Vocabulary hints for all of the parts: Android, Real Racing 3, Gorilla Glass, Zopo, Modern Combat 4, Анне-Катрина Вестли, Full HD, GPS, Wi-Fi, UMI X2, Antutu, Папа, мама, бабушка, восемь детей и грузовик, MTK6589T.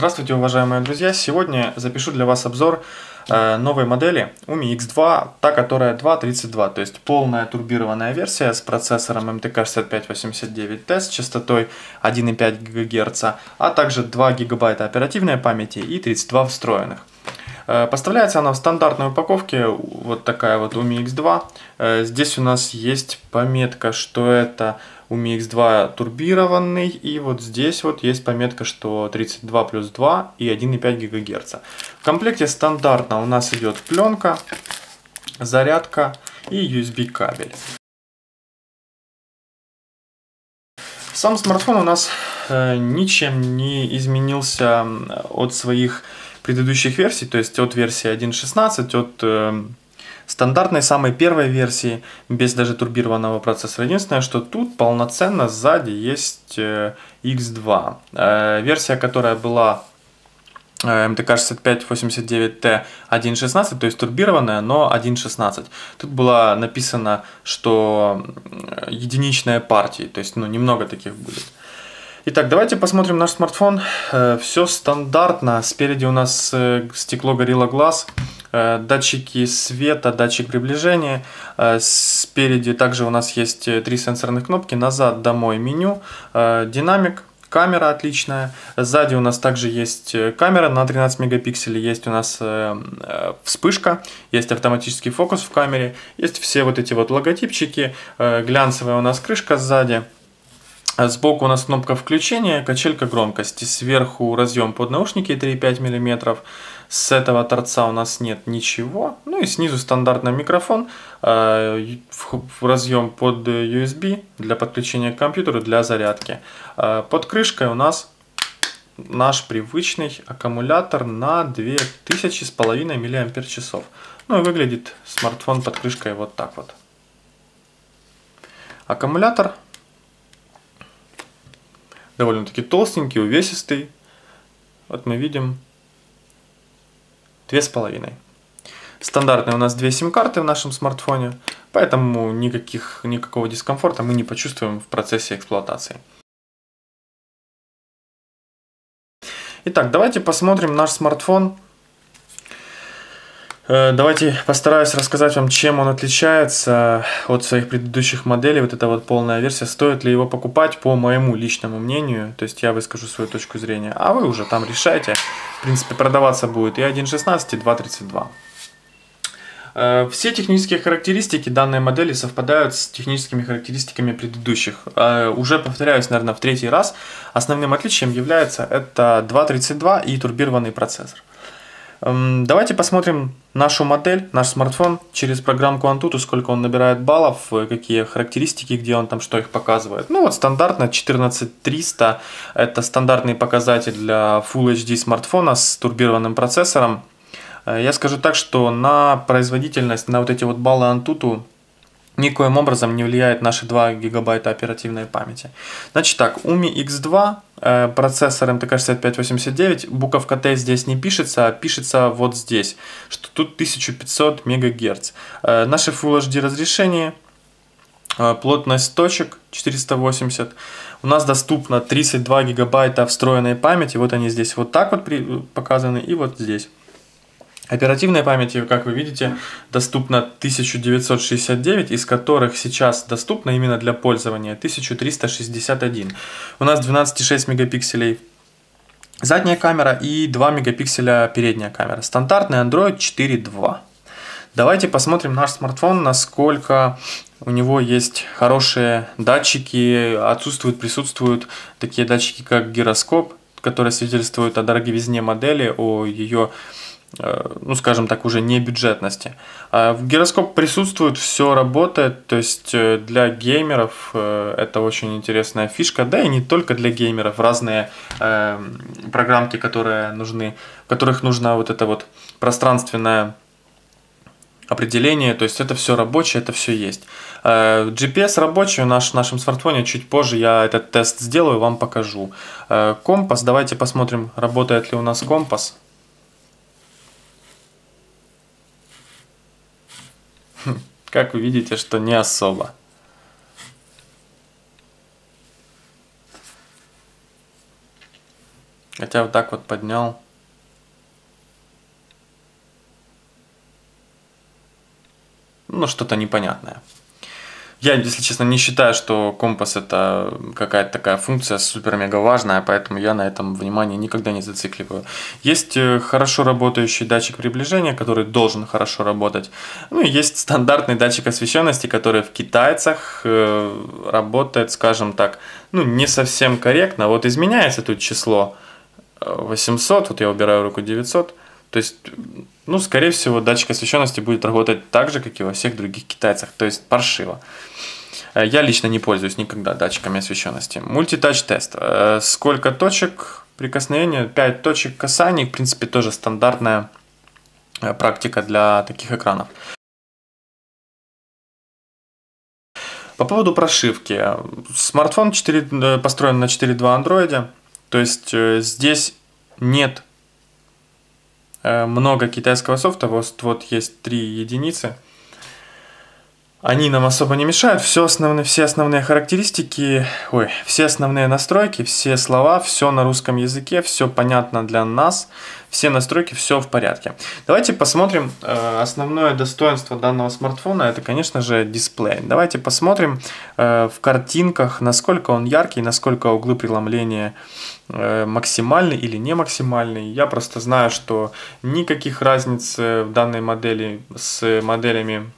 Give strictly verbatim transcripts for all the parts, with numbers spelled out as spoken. Здравствуйте, уважаемые друзья! Сегодня запишу для вас обзор э, новой модели У М И Икс два, та, которая два точка тридцать два, то есть полная турбированная версия с процессором эм тэ ка шесть пять восемь девять тэ с частотой один и пять гигагерц, а также два гигабайта оперативной памяти и тридцать два встроенных. Э, поставляется она в стандартной упаковке, вот такая вот У М И Икс два. Э, здесь у нас есть пометка, что это У М И Икс два турбированный, и вот здесь вот есть пометка, что тридцать два плюс два и один и пять гигагерц. В комплекте стандартно у нас идет пленка, зарядка и ю эс би кабель. Сам смартфон у нас э, ничем не изменился от своих предыдущих версий, то есть от версии один точка шестнадцать, от... Э, стандартной самой первой версии, без даже турбированного процессора. Единственное, что тут полноценно сзади есть Икс два. Версия, которая была эм тэ ка шесть пять восемь девять тэ один точка шестнадцать, то есть турбированная, но один точка шестнадцать. Тут было написано, что единичные партии, то есть ну, немного таких будет. Итак, давайте посмотрим наш смартфон. Все стандартно. Спереди у нас стекло Gorilla Glass, датчики света, датчик приближения. Спереди также у нас есть три сенсорных кнопки. Назад, домой, меню, динамик, камера отличная. Сзади у нас также есть камера на тринадцать мегапикселей. Есть у нас вспышка, есть автоматический фокус в камере. Есть все вот эти вот логотипчики. Глянцевая у нас крышка сзади. Сбоку у нас кнопка включения, качелька громкости, сверху разъем под наушники три и пять миллиметров, с этого торца у нас нет ничего, ну и снизу стандартный микрофон, разъем под ю эс би для подключения к компьютеру, для зарядки. Под крышкой у нас наш привычный аккумулятор на две тысячи с половиной миллиампер-часов. Ну и выглядит смартфон под крышкой вот так вот. Аккумулятор довольно-таки толстенький, увесистый. Вот мы видим две с половиной. Стандартные у нас две сим-карты в нашем смартфоне, поэтому никаких, никакого дискомфорта мы не почувствуем в процессе эксплуатации. Итак, давайте посмотрим наш смартфон. Давайте постараюсь рассказать вам, чем он отличается от своих предыдущих моделей. Вот эта вот полная версия. Стоит ли его покупать, по моему личному мнению. То есть я выскажу свою точку зрения. А вы уже там решайте. В принципе, продаваться будет и один точка шестнадцать, и два точка тридцать два. Все технические характеристики данной модели совпадают с техническими характеристиками предыдущих. Уже повторяюсь, наверное, в третий раз. Основным отличием является это два точка тридцать два и турбированный процессор. Давайте посмотрим нашу модель, наш смартфон через программку Antutu, сколько он набирает баллов, какие характеристики, где он там что их показывает. Ну вот стандартно четырнадцать триста, это стандартный показатель для Full эйч ди смартфона с турбированным процессором. Я скажу так, что на производительность, на вот эти вот баллы Antutu никоим образом не влияет наши два гигабайта оперативной памяти. Значит так, У М И Икс два, э, процессор эм тэ ка шесть пять восемь девять, буковка Т здесь не пишется, а пишется вот здесь, что тут тысяча пятьсот мегагерц. Э, наши Full эйч ди разрешение, э, плотность точек четыреста восемьдесят. У нас доступно тридцать два гигабайта встроенной памяти, вот они здесь вот так вот показаны и вот здесь. Оперативной памяти, как вы видите, доступно тысяча девятьсот шестьдесят девять, из которых сейчас доступно именно для пользования тысяча триста шестьдесят один. У нас двенадцать и шесть мегапикселей задняя камера и два мегапикселя передняя камера. Стандартный Android четыре точка два. Давайте посмотрим наш смартфон, насколько у него есть хорошие датчики, отсутствуют, присутствуют такие датчики, как гироскоп, которые свидетельствуют о дороговизне модели, о ее... ну, скажем так, уже не бюджетности. Гироскоп присутствует, все работает, то есть для геймеров это очень интересная фишка, да и не только для геймеров, разные э, программки, которые нужны, в которых нужно вот это вот пространственное определение, то есть это все рабочее, это все есть. джи пи эс рабочий у нас в нашем смартфоне, чуть позже я этот тест сделаю, вам покажу. Компас, давайте посмотрим, работает ли у нас компас. Как вы видите, что не особо. Хотя вот так вот поднял. Ну, что-то непонятное. Я, если честно, не считаю, что компас это какая-то такая функция супер-мега важная, поэтому я на этом внимание никогда не зацикливаю. Есть хорошо работающий датчик приближения, который должен хорошо работать. Ну и есть стандартный датчик освещенности, который в китайцах работает, скажем так, ну не совсем корректно. Вот изменяется тут число восемьсот, вот я убираю руку девятьсот. То есть, ну, скорее всего, датчик освещенности будет работать так же, как и во всех других китайцах, то есть паршиво. Я лично не пользуюсь никогда датчиками освещенности. Мультитач-тест. Сколько точек прикосновения? пять точек касаний. В принципе, тоже стандартная практика для таких экранов. По поводу прошивки. Смартфон четыре, построен на четыре точка два Android, то есть здесь нет много китайского софта, вот, вот есть три единицы. Они нам особо не мешают. Все основные, все основные характеристики, ой, все основные настройки, все слова, все на русском языке, все понятно для нас, все настройки, все в порядке. Давайте посмотрим э, основное достоинство данного смартфона, это, конечно же, дисплей. Давайте посмотрим э, в картинках, насколько он яркий, насколько углы преломления э, максимальны или не максимальны. Я просто знаю, что никаких разниц в данной модели с моделями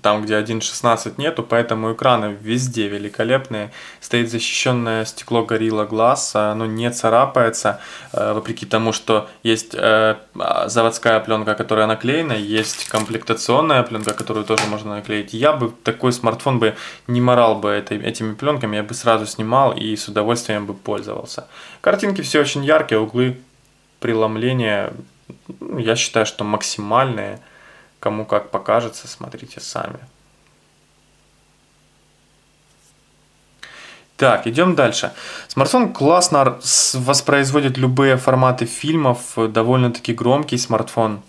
там, где один точка шестнадцать нету, поэтому экраны везде великолепные. Стоит защищенное стекло Gorilla Glass, оно не царапается, вопреки тому, что есть заводская пленка, которая наклеена, есть комплектационная пленка, которую тоже можно наклеить. Я бы такой смартфон бы не марал бы этими пленками, я бы сразу снимал и с удовольствием бы пользовался. Картинки все очень яркие, углы преломления, я считаю, что максимальные. Кому как покажется, смотрите сами. Так, идем дальше. Смартфон классно воспроизводит любые форматы фильмов. Довольно-таки громкий смартфон.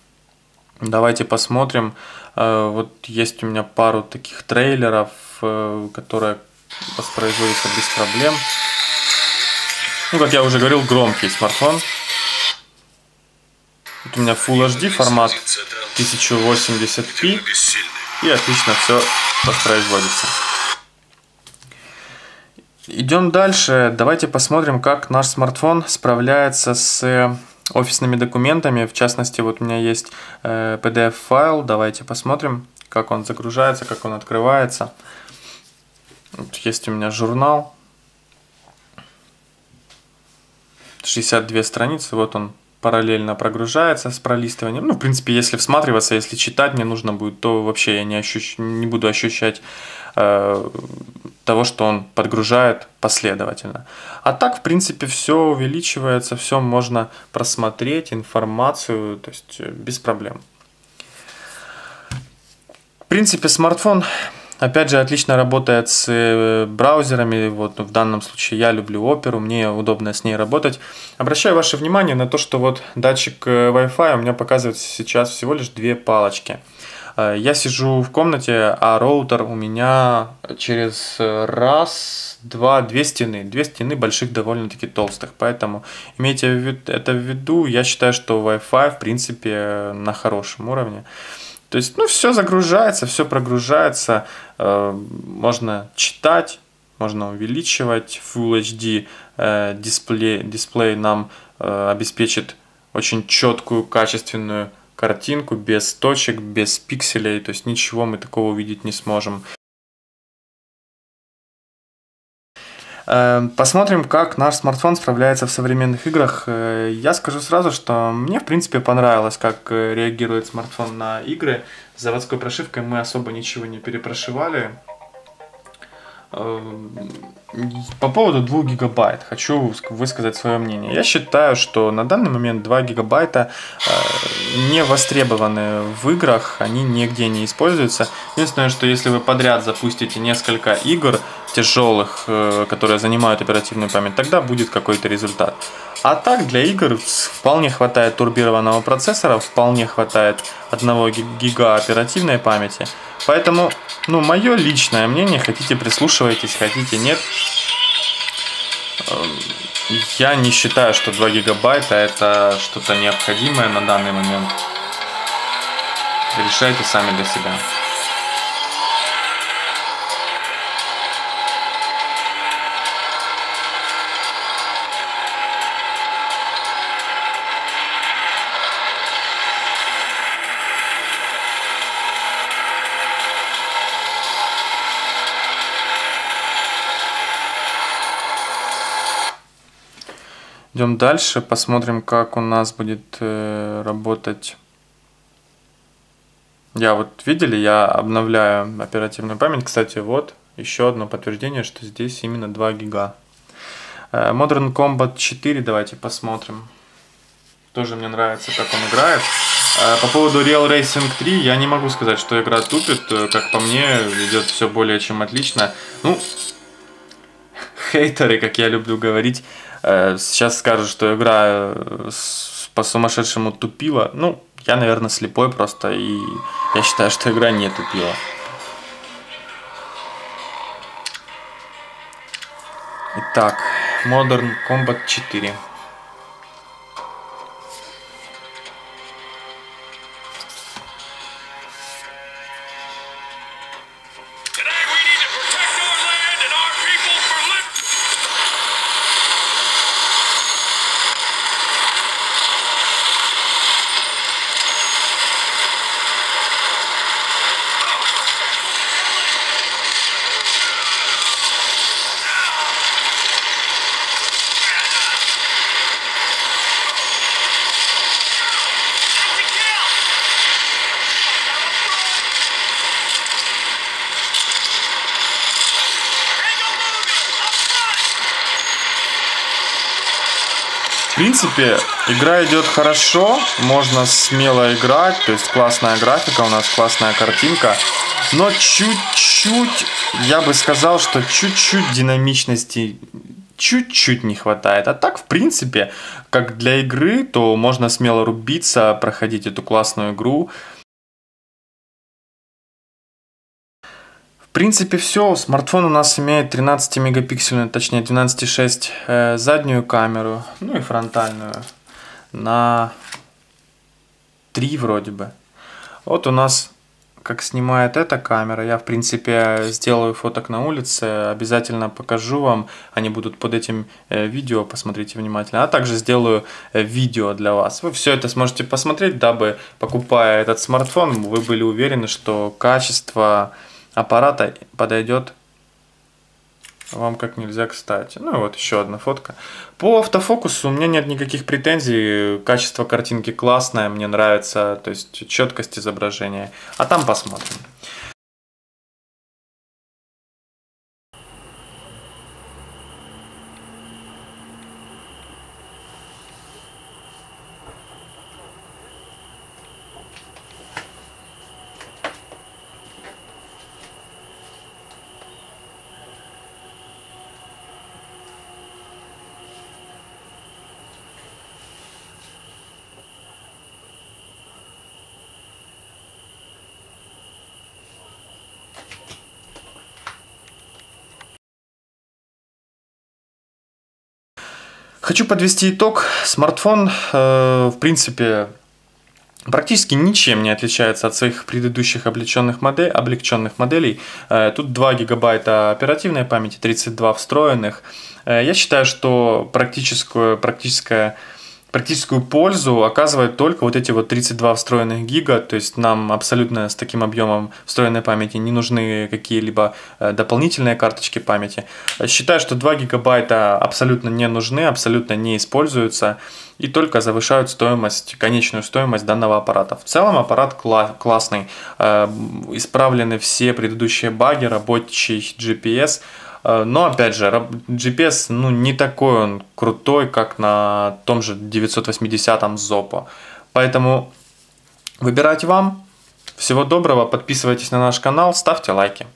Давайте посмотрим. Вот есть у меня пару таких трейлеров, которые воспроизводятся без проблем. Ну, как я уже говорил, громкий смартфон. Вот у меня Full эйч ди формат, тысяча восемьдесят пи, и отлично все воспроизводится. Идем дальше. Давайте посмотрим, как наш смартфон справляется с офисными документами. В частности, вот у меня есть пи ди эф-файл. Давайте посмотрим, как он загружается, как он открывается. Вот есть у меня журнал. шестьдесят две страницы, вот он. Параллельно прогружается с пролистыванием. Ну, в принципе, если всматриваться, если читать мне нужно будет, то вообще я не, ощущ... не буду ощущать э, того, что он подгружает последовательно. А так, в принципе, все увеличивается, все можно просмотреть, информацию, то есть без проблем. В принципе, смартфон, опять же, отлично работает с браузерами, вот в данном случае я люблю Opera, мне удобно с ней работать. Обращаю ваше внимание на то, что вот датчик Wi-Fi у меня показывает сейчас всего лишь две палочки. Я сижу в комнате, а роутер у меня через раз, два, две стены. Две стены больших, довольно-таки толстых. Поэтому имейте это в виду, я считаю, что Wi-Fi в принципе на хорошем уровне. То есть, ну, все загружается, все прогружается, э, можно читать, можно увеличивать. Full эйч ди э, дисплей, дисплей нам э, обеспечит очень четкую, качественную картинку, без точек, без пикселей, то есть ничего мы такого увидеть не сможем. Посмотрим, как наш смартфон справляется в современных играх. Я скажу сразу, что мне, в принципе, понравилось, как реагирует смартфон на игры. С заводской прошивкой мы особо ничего не перепрошивали. По поводу двух гигабайт хочу высказать свое мнение. Я считаю, что на данный момент два гигабайта не востребованы в играх, они нигде не используются. Единственное, что если вы подряд запустите несколько игр тяжелых, которые занимают оперативную память, тогда будет какой-то результат. А так для игр вполне хватает турбированного процессора, вполне хватает одного гига оперативной памяти. Поэтому, ну, мое личное мнение, хотите прислушивайтесь, хотите нет. Я не считаю, что два гигабайта это что-то необходимое на данный момент. Решайте сами для себя. Идем дальше, посмотрим, как у нас будет э, работать. Я вот, видели, я обновляю оперативную память. Кстати, вот еще одно подтверждение, что здесь именно два гига. Э, Modern Combat четыре, давайте посмотрим. Тоже мне нравится, как он играет. Э, по поводу Real Racing три, я не могу сказать, что игра тупит. Как по мне, идет все более чем отлично. Ну, хейтеры, как я люблю говорить, сейчас скажут, что игра по-сумасшедшему тупила. Ну, я, наверное, слепой просто, и я считаю, что игра не тупила. Итак, Modern Combat четыре. В принципе, игра идет хорошо, можно смело играть, то есть классная графика, у нас классная картинка, но чуть-чуть, я бы сказал, что чуть-чуть динамичности, чуть-чуть не хватает. А так, в принципе, как для игры, то можно смело рубиться, проходить эту классную игру. В принципе, все. Смартфон у нас имеет тринадцатимегапиксельную, точнее двенадцать и шесть заднюю камеру, ну и фронтальную на три вроде бы. Вот у нас как снимает эта камера. Я, в принципе, сделаю фоток на улице, обязательно покажу вам. Они будут под этим видео, посмотрите внимательно. А также сделаю видео для вас. Вы все это сможете посмотреть, дабы, покупая этот смартфон, вы были уверены, что качество аппарата подойдет вам как нельзя кстати. Ну и вот еще одна фотка. По автофокусу у меня нет никаких претензий. Качество картинки классное, мне нравится, то есть четкость изображения. А там посмотрим. Хочу подвести итог. Смартфон, э, в принципе, практически ничем не отличается от своих предыдущих облегченных, модель, облегченных моделей. Э, тут два гигабайта оперативной памяти, тридцать два встроенных. Э, я считаю, что практическую, практическая, практическую пользу оказывают только вот эти вот тридцать два встроенных гига. То есть нам абсолютно с таким объемом встроенной памяти не нужны какие-либо дополнительные карточки памяти. Считаю, что два гигабайта абсолютно не нужны, абсолютно не используются и только завышают стоимость, конечную стоимость данного аппарата. В целом аппарат кла- классный. Исправлены все предыдущие баги, рабочий джи пи эс. Но, опять же, джи пи эс, ну, не такой он крутой, как на том же девятьсот восьмидесятом Zopo. Поэтому выбирать вам. Всего доброго, подписывайтесь на наш канал, ставьте лайки.